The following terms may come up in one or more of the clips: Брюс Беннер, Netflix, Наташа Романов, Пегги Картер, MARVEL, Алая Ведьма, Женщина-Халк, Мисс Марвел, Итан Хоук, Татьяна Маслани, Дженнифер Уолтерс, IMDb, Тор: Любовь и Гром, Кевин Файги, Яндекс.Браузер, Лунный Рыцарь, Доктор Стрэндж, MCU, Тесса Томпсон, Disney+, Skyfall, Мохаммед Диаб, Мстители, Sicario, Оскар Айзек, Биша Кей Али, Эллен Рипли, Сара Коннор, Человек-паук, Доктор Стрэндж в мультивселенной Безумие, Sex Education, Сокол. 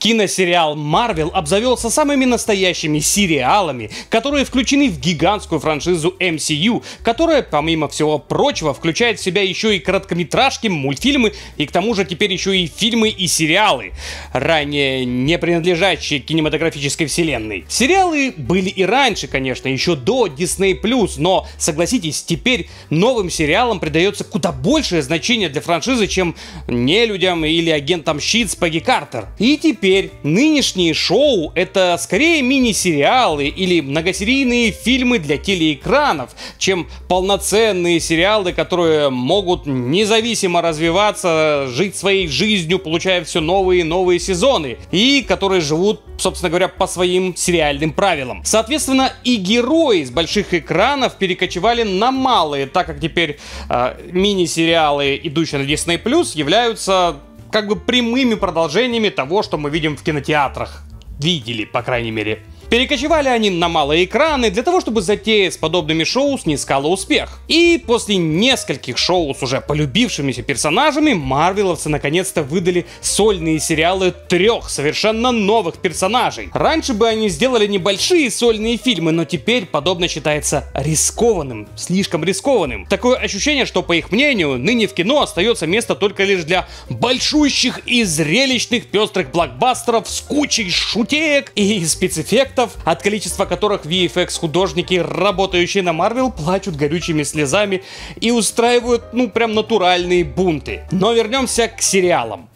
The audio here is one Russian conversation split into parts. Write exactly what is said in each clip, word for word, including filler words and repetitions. Киносериал Marvel обзавелся самыми настоящими сериалами, которые включены в гигантскую франшизу эм си ю, которая, помимо всего прочего, включает в себя еще и короткометражки, мультфильмы и к тому же теперь еще и фильмы и сериалы, ранее не принадлежащие кинематографической вселенной. Сериалы были и раньше, конечно, еще до Disney+, но, согласитесь, теперь новым сериалам придается куда большее значение для франшизы, чем нелюдям или агентам щит с Пегги Картер. И теперь Теперь нынешние шоу — это скорее мини-сериалы или многосерийные фильмы для телеэкранов, чем полноценные сериалы, которые могут независимо развиваться, жить своей жизнью, получая все новые и новые сезоны, и которые живут, собственно говоря, по своим сериальным правилам. Соответственно, и герои с больших экранов перекочевали на малые, так как теперь э, мини-сериалы, идущие на Disney+, являются как бы прямыми продолжениями того, что мы видим в кинотеатрах. Видели, по крайней мере. Перекочевали они на малые экраны для того, чтобы затея с подобными шоу снискала успех. И после нескольких шоу с уже полюбившимися персонажами марвеловцы наконец-то выдали сольные сериалы трех совершенно новых персонажей. Раньше бы они сделали небольшие сольные фильмы, но теперь подобное считается рискованным, слишком рискованным. Такое ощущение, что, по их мнению, ныне в кино остается место только лишь для большущих и зрелищных пестрых блокбастеров с кучей шутеек и спецэффектов, от количества которых ви эф экс-художники, работающие на Marvel, плачут горючими слезами и устраивают, ну, прям натуральные бунты. Но вернемся к сериалам.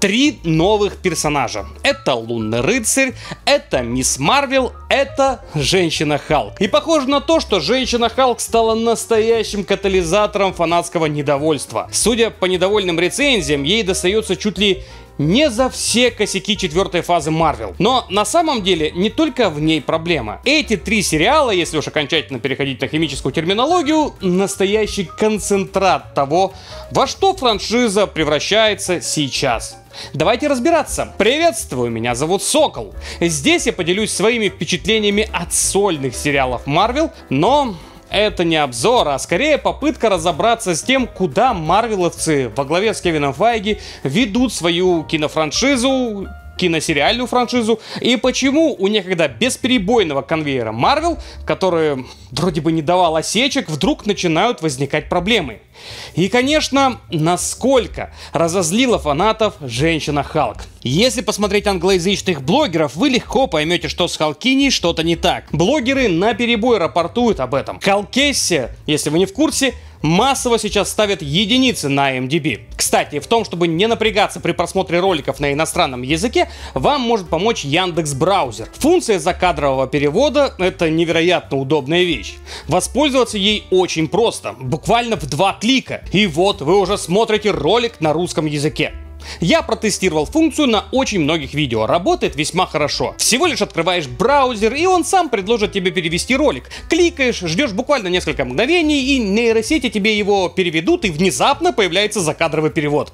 Три новых персонажа. Это Лунный Рыцарь, это Мисс Марвел, это Женщина-Халк. И похоже на то, что Женщина-Халк стала настоящим катализатором фанатского недовольства. Судя по недовольным рецензиям, ей достается чуть ли не за все косяки четвертой фазы Марвел. Но на самом деле не только в ней проблема. Эти три сериала, если уж окончательно переходить на химическую терминологию, настоящий концентрат того, во что франшиза превращается сейчас. Давайте разбираться. Приветствую, меня зовут Сокол. Здесь я поделюсь своими впечатлениями от сольных сериалов Марвел, но это не обзор, а скорее попытка разобраться с тем, куда марвеловцы во главе с Кевином Файги ведут свою кинофраншизу, киносериальную франшизу, и почему у некогда бесперебойного конвейера Marvel, который вроде бы не давал осечек, вдруг начинают возникать проблемы. И, конечно, насколько разозлила фанатов Женщина-Халк. Если посмотреть англоязычных блогеров, вы легко поймете, что с Халкиней что-то не так. Блогеры наперебой рапортуют об этом. Халкессе, если вы не в курсе, массово сейчас ставят единицы на IMDb. Кстати, в том, чтобы не напрягаться при просмотре роликов на иностранном языке, вам может помочь Яндекс.Браузер. Функция закадрового перевода — это невероятно удобная вещь. Воспользоваться ей очень просто, буквально в два клика. И вот вы уже смотрите ролик на русском языке. Я протестировал функцию на очень многих видео, работает весьма хорошо. Всего лишь открываешь браузер, и он сам предложит тебе перевести ролик. Кликаешь, ждешь буквально несколько мгновений, и нейросети тебе его переведут, и внезапно появляется закадровый перевод.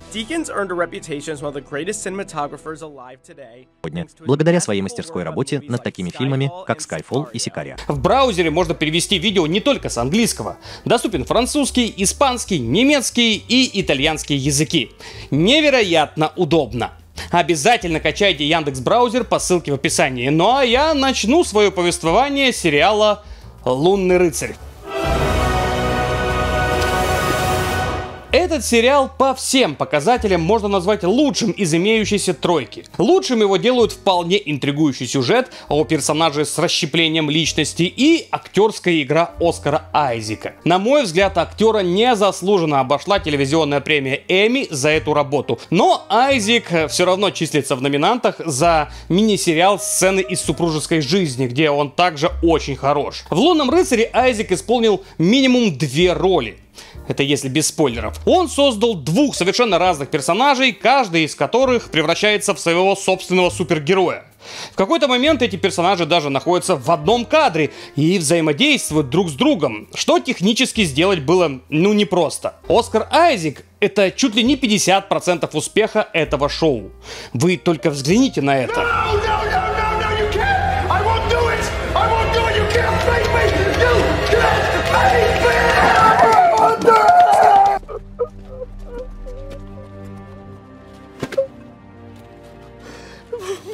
Благодаря своей мастерской работе над такими фильмами, как Skyfall и Sicario. В браузере можно перевести видео не только с английского. Доступен французский, испанский, немецкий и итальянский языки. Невероятно удобно. Обязательно качайте Яндекс.Браузер по ссылке в описании. Ну а я начну свое повествование сериала «Лунный рыцарь». Этот сериал по всем показателям можно назвать лучшим из имеющейся тройки. Лучшим его делают вполне интригующий сюжет о персонаже с расщеплением личности и актерская игра Оскара Айзека. На мой взгляд, актера незаслуженно обошла телевизионная премия Эмми за эту работу, но Айзек все равно числится в номинантах за мини-сериал «Сцены из супружеской жизни», где он также очень хорош. В «Лунном рыцаре» Айзек исполнил минимум две роли. Это если без спойлеров. Он создал двух совершенно разных персонажей, каждый из которых превращается в своего собственного супергероя. В какой-то момент эти персонажи даже находятся в одном кадре и взаимодействуют друг с другом, что технически сделать было, ну, непросто. Оскар Айзек — это чуть ли не пятьдесят процентов успеха этого шоу. Вы только взгляните на это. No, no, no!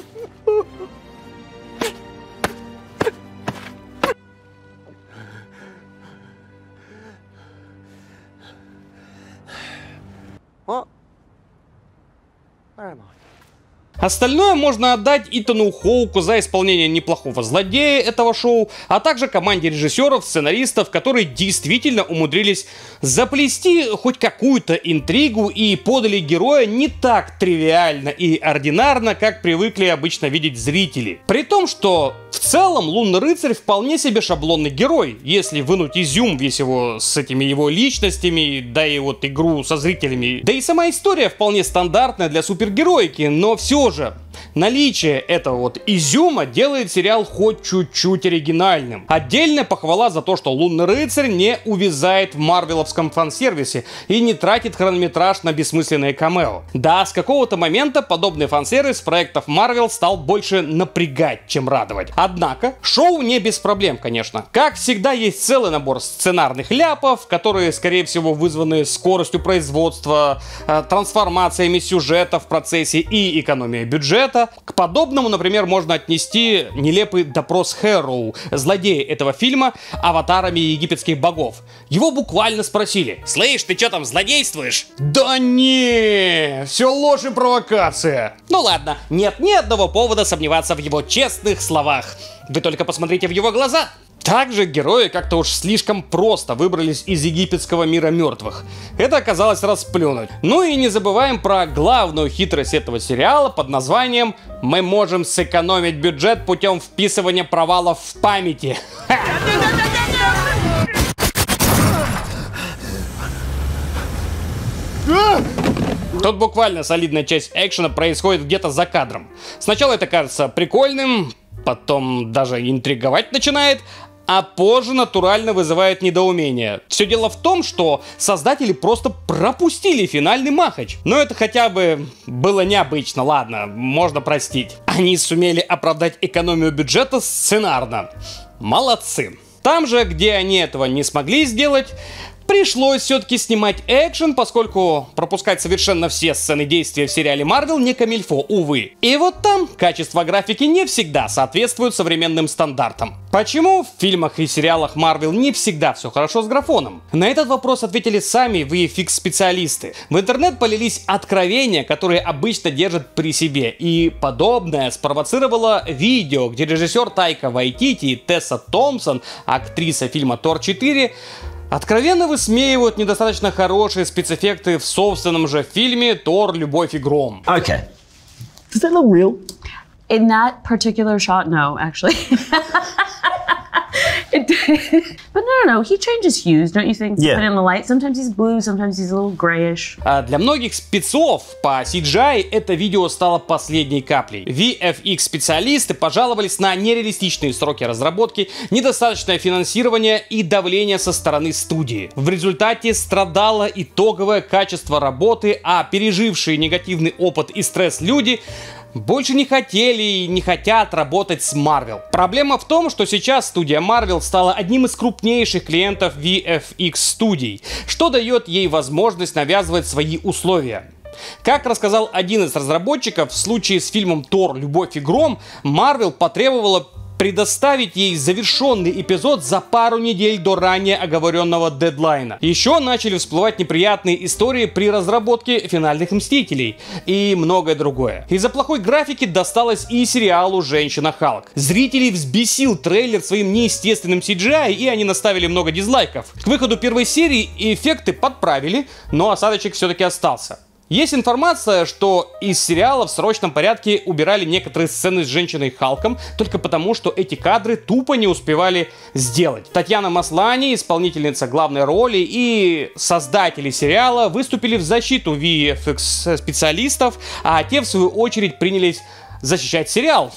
Остальное можно отдать Итану Хоуку за исполнение неплохого злодея этого шоу, а также команде режиссеров, сценаристов, которые действительно умудрились заплести хоть какую-то интригу и подали героя не так тривиально и ординарно, как привыкли обычно видеть зрители. При том, что в целом Лунный Рыцарь вполне себе шаблонный герой, если вынуть изюм весь его с этими его личностями, да и вот игру со зрителями. Да и сама история вполне стандартная для супергероики, но все же же наличие этого вот изюма делает сериал хоть чуть-чуть оригинальным. Отдельная похвала за то, что Лунный Рыцарь не увязает в марвеловском фан-сервисе и не тратит хронометраж на бессмысленные камео. Да, с какого-то момента подобный фан-сервис проектов Марвел стал больше напрягать, чем радовать. Однако, шоу не без проблем, конечно. Как всегда, есть целый набор сценарных ляпов, которые, скорее всего, вызваны скоростью производства, трансформациями сюжета в процессе и экономией бюджета. К подобному, например, можно отнести нелепый допрос Хэрроу, злодея этого фильма, аватарами египетских богов. Его буквально спросили: «Слышь, ты чё там злодействуешь?» «Да не, все ложь и провокация». Ну ладно, нет ни одного повода сомневаться в его честных словах. Вы только посмотрите в его глаза. Также герои как-то уж слишком просто выбрались из египетского мира мертвых. Это оказалось расплюнуть. Ну и не забываем про главную хитрость этого сериала под названием «Мы можем сэкономить бюджет путем вписывания провалов в памяти». Тут буквально солидная часть экшена происходит где-то за кадром. Сначала это кажется прикольным, потом даже интриговать начинает, а позже натурально вызывает недоумение. Все дело в том, что создатели просто пропустили финальный махач. Но это хотя бы было необычно, ладно, можно простить. Они сумели оправдать экономию бюджета сценарно. Молодцы. Там же, где они этого не смогли сделать, пришлось все-таки снимать экшен, поскольку пропускать совершенно все сцены действия в сериале Марвел не камильфо, увы. И вот там качество графики не всегда соответствует современным стандартам. Почему в фильмах и сериалах Марвел не всегда все хорошо с графоном? На этот вопрос ответили сами ви эф икс-специалисты. В интернет полились откровения, которые обычно держат при себе, и подобное спровоцировало видео, где режиссер Тайка Вайтити и Тесса Томпсон, актриса фильма Тор четыре, откровенно высмеивают недостаточно хорошие спецэффекты в собственном же фильме «Тор: Любовь и Гром». Okay. Does that look real? In that particular shot, no, actually. It did. But no, no, he changes hues, don't you think? Yeah. Put in the light. Sometimes he's blue, sometimes he's a little grayish. А для многих спецов по си джи ай это видео стало последней каплей. ви эф икс-специалисты пожаловались на нереалистичные сроки разработки, недостаточное финансирование и давление со стороны студии. В результате страдало итоговое качество работы, а пережившие негативный опыт и стресс люди больше не хотели и не хотят работать с Marvel. Проблема в том, что сейчас студия Marvel стала одним из крупнейших клиентов ви эф икс-студий, что дает ей возможность навязывать свои условия. Как рассказал один из разработчиков, в случае с фильмом «Тор: Любовь и Гром» Marvel потребовала предоставить ей завершенный эпизод за пару недель до ранее оговоренного дедлайна. Еще начали всплывать неприятные истории при разработке финальных Мстителей и многое другое. Из-за плохой графики досталось и сериалу «Женщина-Халк». Зрителей взбесил трейлер своим неестественным си джи ай, и они наставили много дизлайков. К выходу первой серии эффекты подправили, но осадочек все-таки остался. Есть информация, что из сериала в срочном порядке убирали некоторые сцены с Женщиной-Халком только потому, что эти кадры тупо не успевали сделать. Татьяна Маслани, исполнительница главной роли, и создатели сериала выступили в защиту ви эф икс-специалистов, а те, в свою очередь, принялись защищать сериал.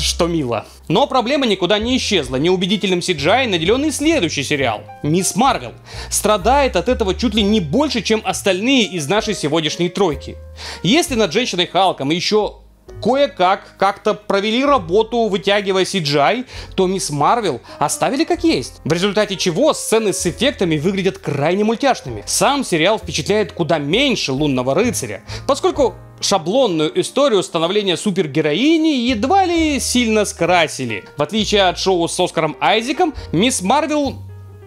Что мило. Но проблема никуда не исчезла. Неубедительным си джи ай наделенный следующий сериал «Мисс Марвел» страдает от этого чуть ли не больше, чем остальные из нашей сегодняшней тройки. Если над Женщиной-Халком еще кое-как как-то провели работу, вытягивая си джи ай, то Мисс Марвел оставили как есть. В результате чего сцены с эффектами выглядят крайне мультяшными. Сам сериал впечатляет куда меньше «Лунного рыцаря», поскольку шаблонную историю становления супергероини едва ли сильно скрасили. В отличие от шоу с Оскаром Айзеком, Мисс Марвел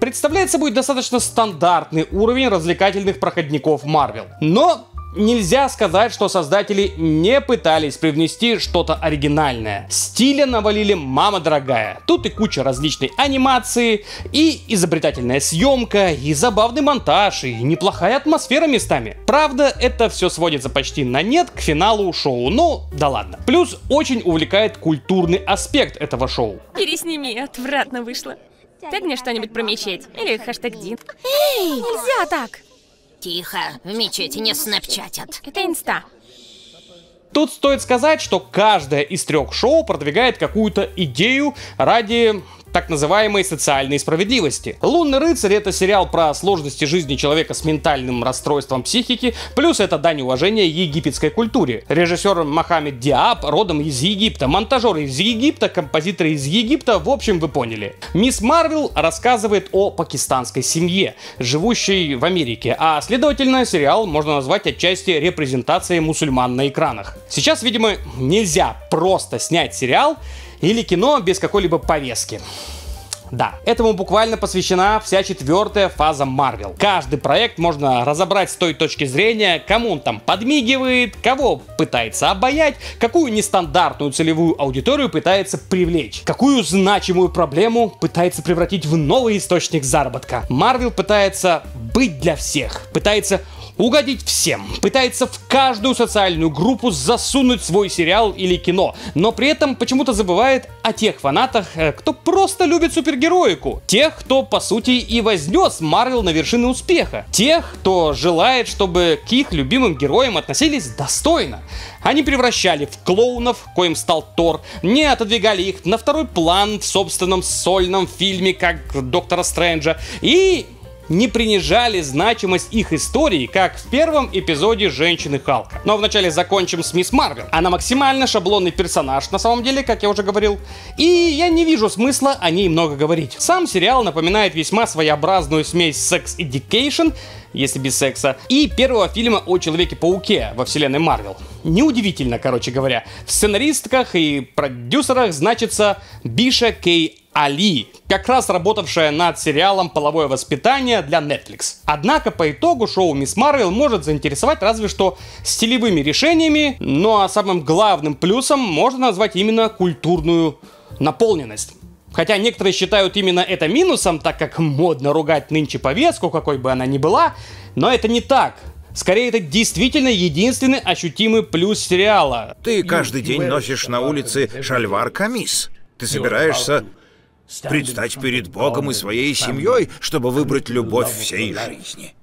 представляет собой достаточно стандартный уровень развлекательных проходников Марвел. Но нельзя сказать, что создатели не пытались привнести что-то оригинальное. Стиля навалили мама дорогая. Тут и куча различной анимации, и изобретательная съемка, и забавный монтаж, и неплохая атмосфера местами. Правда, это все сводится почти на нет к финалу шоу, но да ладно. Плюс очень увлекает культурный аспект этого шоу. Пересними, отвратно вышло. Дай мне что-нибудь про мечеть. Или хэштег Дин. Эй, нельзя так! Тихо, в мечети не снапчатят. Это инста. Тут стоит сказать, что каждое из трех шоу продвигает какую-то идею ради так называемой социальной справедливости. «Лунный рыцарь» — это сериал про сложности жизни человека с ментальным расстройством психики, плюс это дань уважения египетской культуре. Режиссер Мохаммед Диаб родом из Египта, монтажер из Египта, композиторы из Египта, в общем, вы поняли. «Мисс Марвел» рассказывает о пакистанской семье, живущей в Америке, а следовательно, сериал можно назвать отчасти репрезентацией мусульман на экранах. Сейчас, видимо, нельзя просто снять сериал или кино без какой-либо повестки. Да, этому буквально посвящена вся четвертая фаза Марвел. Каждый проект можно разобрать с той точки зрения, кому он там подмигивает, кого пытается обаять, какую нестандартную целевую аудиторию пытается привлечь, какую значимую проблему пытается превратить в новый источник заработка. Марвел пытается быть для всех, пытается угодить всем, пытается в каждую социальную группу засунуть свой сериал или кино, но при этом почему-то забывает о тех фанатах, кто просто любит супергероику, тех, кто по сути и вознес Марвел на вершины успеха, тех, кто желает, чтобы к их любимым героям относились достойно. Они превращали в клоунов, коим стал Тор, не отодвигали их на второй план в собственном сольном фильме, как Доктора Стрэнджа, и не принижали значимость их истории, как в первом эпизоде «Женщины-Халка». Но вначале закончим с Мисс Марвел. Она максимально шаблонный персонаж, на самом деле, как я уже говорил, и я не вижу смысла о ней много говорить. Сам сериал напоминает весьма своеобразную смесь Sex Education, если без секса, и первого фильма о Человеке-пауке во вселенной Марвел. Неудивительно, короче говоря, в сценаристках и продюсерах значится Биша Кей Али, как раз работавшая над сериалом «Половое воспитание» для Netflix. Однако по итогу шоу «Мисс Марвел» может заинтересовать разве что стилевыми решениями, ну а самым главным плюсом можно назвать именно культурную наполненность. Хотя некоторые считают именно это минусом, так как модно ругать нынче повестку, какой бы она ни была, но это не так. Скорее, это действительно единственный ощутимый плюс сериала. Ты каждый день носишь на улице шальвар-камис. Ты собираешься предстать перед Богом и своей семьей, чтобы выбрать любовь всей жизни.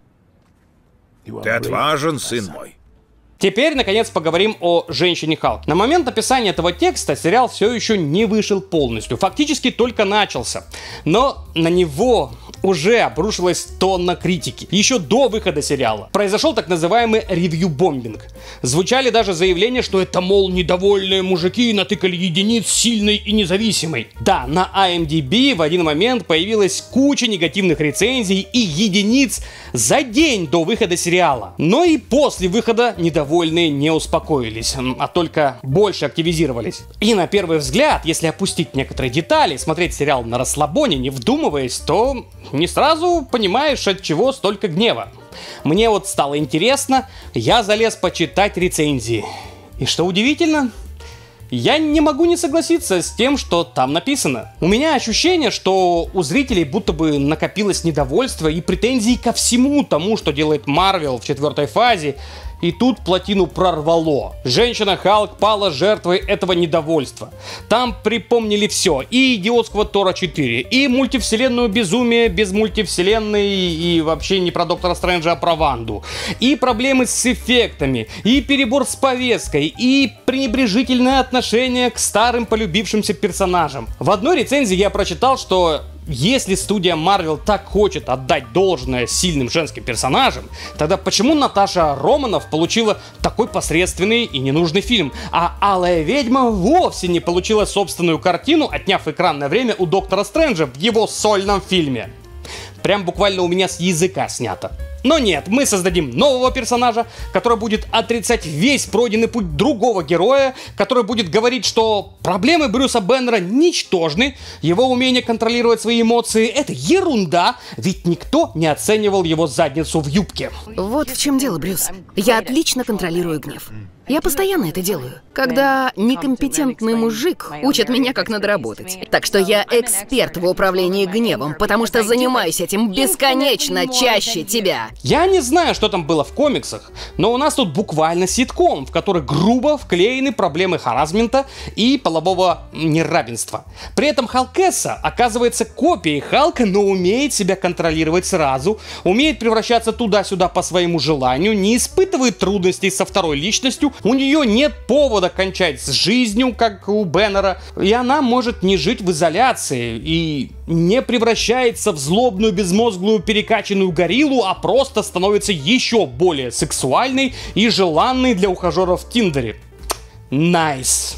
Ты отважен, сын мой. Теперь, наконец, поговорим о «Женщине-Халк». На момент написания этого текста сериал все еще не вышел полностью, фактически только начался. Но на него уже обрушилась тонна критики. Еще до выхода сериала произошел так называемый ревью-бомбинг. Звучали даже заявления, что это, мол, недовольные мужики натыкали единиц сильной и независимой. Да, на ай эм ди би в один момент появилась куча негативных рецензий и единиц за день до выхода сериала. Но и после выхода недовольные не успокоились, а только больше активизировались. И на первый взгляд, если опустить некоторые детали, смотреть сериал на расслабоне, не вдумываясь, то не сразу понимаешь, от чего столько гнева. Мне вот стало интересно, я залез почитать рецензии. И что удивительно, я не могу не согласиться с тем, что там написано. У меня ощущение, что у зрителей будто бы накопилось недовольство и претензии ко всему тому, что делает Марвел в четвертой фазе. И тут плотину прорвало. Женщина-Халк пала жертвой этого недовольства. Там припомнили все. И идиотского Тора четыре, и мультивселенную Безумие без мультивселенной, и вообще не про Доктора Стрэнджа, а про Ванду. И проблемы с эффектами, и перебор с повесткой, и пренебрежительное отношение к старым полюбившимся персонажам. В одной рецензии я прочитал, что Если студия Марвел так хочет отдать должное сильным женским персонажам, тогда почему Наташа Романов получила такой посредственный и ненужный фильм, а Алая Ведьма вовсе не получила собственную картину, отняв экранное время у Доктора Стрэнджа в его сольном фильме? Прям буквально у меня с языка снято. Но нет, мы создадим нового персонажа, который будет отрицать весь пройденный путь другого героя, который будет говорить, что проблемы Брюса Беннера ничтожны, его умение контролировать свои эмоции — это ерунда, ведь никто не оценивал его задницу в юбке. Вот в чем дело, Брюс. Я отлично контролирую гнев. Я постоянно это делаю, когда некомпетентный мужик учит меня, как надо работать. Так что я эксперт в управлении гневом, потому что занимаюсь этим бесконечно чаще тебя. Я не знаю, что там было в комиксах, но у нас тут буквально ситком, в который грубо вклеены проблемы харассмента и полового неравенства. При этом Халкесса оказывается копией Халка, но умеет себя контролировать сразу, умеет превращаться туда-сюда по своему желанию, не испытывает трудностей со второй личностью, у нее нет повода кончать с жизнью, как у Беннера, и она может не жить в изоляции и не превращается в злобную, безмозглую, перекачанную гориллу, а просто становится еще более сексуальной и желанной для ухажеров в Тиндере. Найс.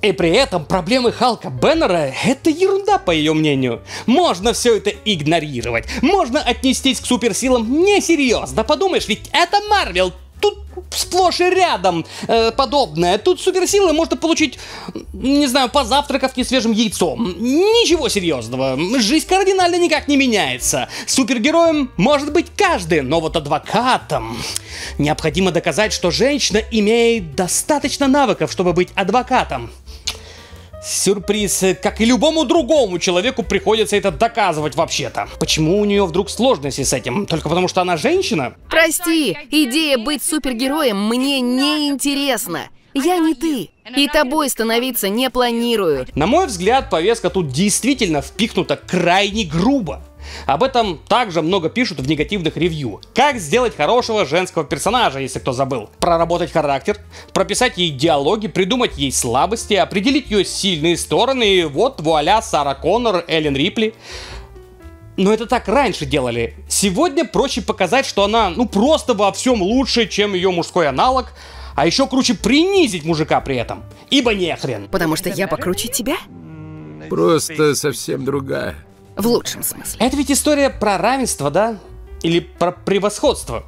И при этом проблемы Халка Беннера — это ерунда, по ее мнению. Можно все это игнорировать, можно отнестись к суперсилам несерьезно. Подумаешь, ведь это Марвел. Тут сплошь и рядом э, подобное. Тут суперсилы можно получить, не знаю, позавтракав несвежим яйцом. Ничего серьезного. Жизнь кардинально никак не меняется. Супергероем может быть каждый, но вот адвокатом необходимо доказать, что женщина имеет достаточно навыков, чтобы быть адвокатом. Сюрприз, как и любому другому человеку приходится это доказывать вообще-то. Почему у нее вдруг сложности с этим? Только потому что она женщина? Прости, идея быть супергероем мне не интересна. Я не ты, и тобой становиться не планирую. На мой взгляд, повестка тут действительно впихнута крайне грубо. Об этом также много пишут в негативных ревью. Как сделать хорошего женского персонажа, если кто забыл? Проработать характер, прописать ей диалоги, придумать ей слабости, определить ее сильные стороны, и вот вуаля, Сара Коннор, Эллен Рипли. Но это так раньше делали. Сегодня проще показать, что она ну просто во всем лучше, чем ее мужской аналог, а еще круче принизить мужика при этом. Ибо нехрен. Потому что я покруче тебя? Просто совсем другая. В лучшем смысле. Это ведь история про равенство, да? Или про превосходство?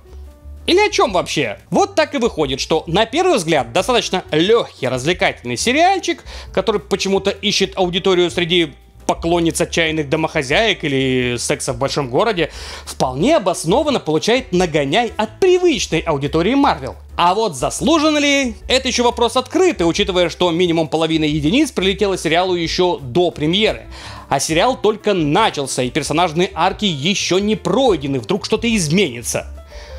Или о чем вообще? Вот так и выходит, что на первый взгляд достаточно легкий развлекательный сериальчик, который почему-то ищет аудиторию среди поклонниц отчаянных домохозяек или секса в большом городе, вполне обоснованно получает нагоняй от привычной аудитории Марвел. А вот заслуженно ли? Это еще вопрос открытый, учитывая, что минимум половина единиц прилетела сериалу еще до премьеры. А сериал только начался, и персонажные арки еще не пройдены, вдруг что-то изменится.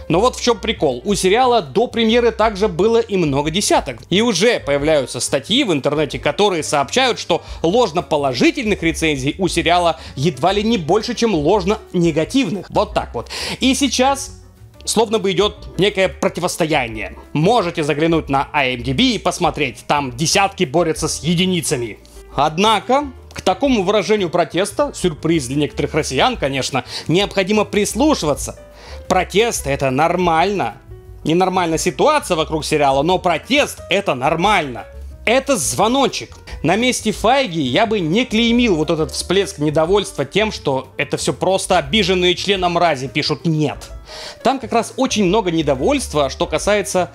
Но вот в чем прикол, у сериала до премьеры также было и много десяток. И уже появляются статьи в интернете, которые сообщают, что ложноположительных рецензий у сериала едва ли не больше, чем ложно-негативных. Вот так вот. И сейчас словно бы идет некое противостояние. Можете заглянуть на ай эм ди би и посмотреть, там десятки борются с единицами. Однако к такому выражению протеста, сюрприз для некоторых россиян, конечно, необходимо прислушиваться. Протест — это нормально. Ненормальная ситуация вокруг сериала, но протест — это нормально. Это звоночек. На месте Файги я бы не клеймил вот этот всплеск недовольства тем, что это все просто обиженные члены мрази пишут «нет». Там как раз очень много недовольства, что касается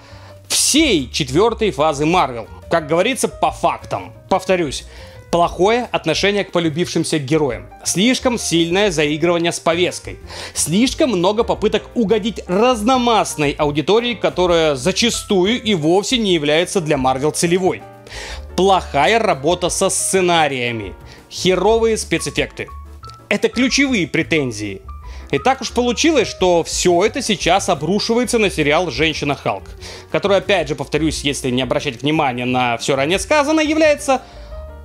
всей четвертой фазы Марвел. Как говорится, по фактам. Повторюсь. Плохое отношение к полюбившимся героям, слишком сильное заигрывание с повесткой, слишком много попыток угодить разномастной аудитории, которая зачастую и вовсе не является для Марвел целевой. Плохая работа со сценариями, херовые спецэффекты. Это ключевые претензии. И так уж получилось, что все это сейчас обрушивается на сериал «Женщина-Халк», который, опять же повторюсь, если не обращать внимания на все ранее сказанное, является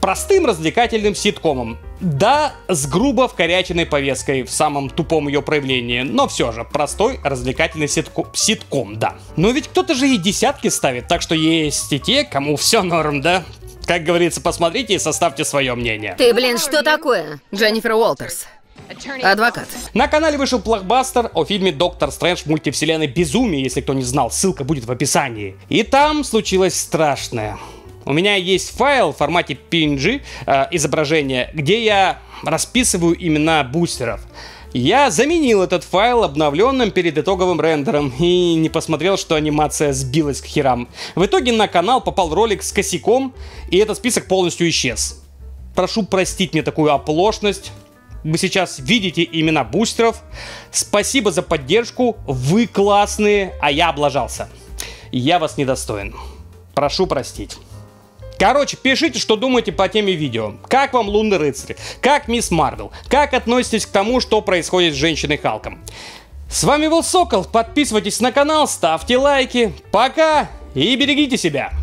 простым развлекательным ситкомом. Да, с грубо вкоряченной повесткой в самом тупом ее проявлении, но все же простой развлекательный ситко... ситком, да. Но ведь кто-то же и десятки ставит, так что есть и те, кому все норм, да? Как говорится, посмотрите и составьте свое мнение. Ты, блин, что такое? Дженнифер Уолтерс. Адвокат. На канале вышел блокбастер о фильме «Доктор Стрэндж в мультивселенной Безумие», если кто не знал, ссылка будет в описании. И там случилось страшное. У меня есть файл в формате пи эн джи, э, изображение, где я расписываю имена бустеров. Я заменил этот файл обновленным перед итоговым рендером и не посмотрел, что анимация сбилась к херам. В итоге на канал попал ролик с косяком, и этот список полностью исчез. Прошу простить мне такую оплошность. Вы сейчас видите имена бустеров. Спасибо за поддержку, вы классные, а я облажался. Я вас недостоин. Прошу простить. Короче, пишите, что думаете по теме видео. Как вам «Лунный рыцарь», как «Мисс Марвел», как относитесь к тому, что происходит с Женщиной-Халком. С вами был Сокол, подписывайтесь на канал, ставьте лайки, пока и берегите себя.